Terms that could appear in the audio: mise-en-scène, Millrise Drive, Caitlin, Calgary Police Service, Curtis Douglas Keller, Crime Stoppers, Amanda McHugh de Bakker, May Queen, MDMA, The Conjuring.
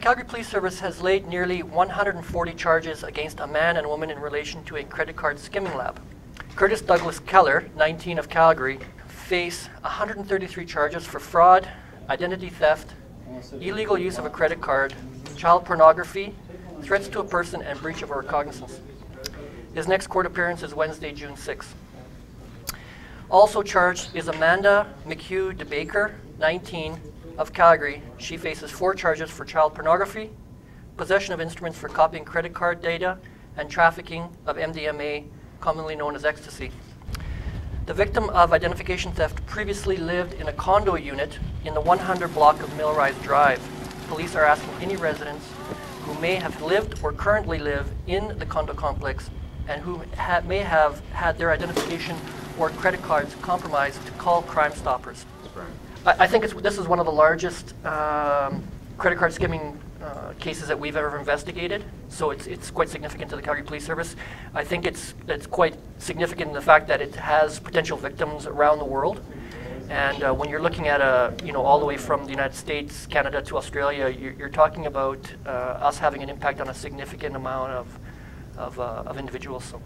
Calgary Police Service has laid nearly 140 charges against a man and woman in relation to a credit card skimming lab. Curtis Douglas Keller, 19 of Calgary, face 133 charges for fraud, identity theft, illegal use of a credit card, child pornography, threats to a person, and breach of a recognizance. His next court appearance is Wednesday, June 6. Also charged is Amanda McHugh de Bakker, 19, of Calgary. She faces 4 charges for child pornography, possession of instruments for copying credit card data, and trafficking of MDMA, commonly known as ecstasy. The victim of identification theft previously lived in a condo unit in the 100 block of Millrise Drive. Police are asking any residents who may have lived or currently live in the condo complex and who may have had their identification or credit cards compromised to call Crime Stoppers. I think this is one of the largest credit card skimming cases that we've ever investigated, so it's quite significant to the Calgary Police Service. I think it's quite significant in the fact that it has potential victims around the world, and when you're looking at all the way from the United States, Canada to Australia, you're talking about us having an impact on a significant amount of individuals. So.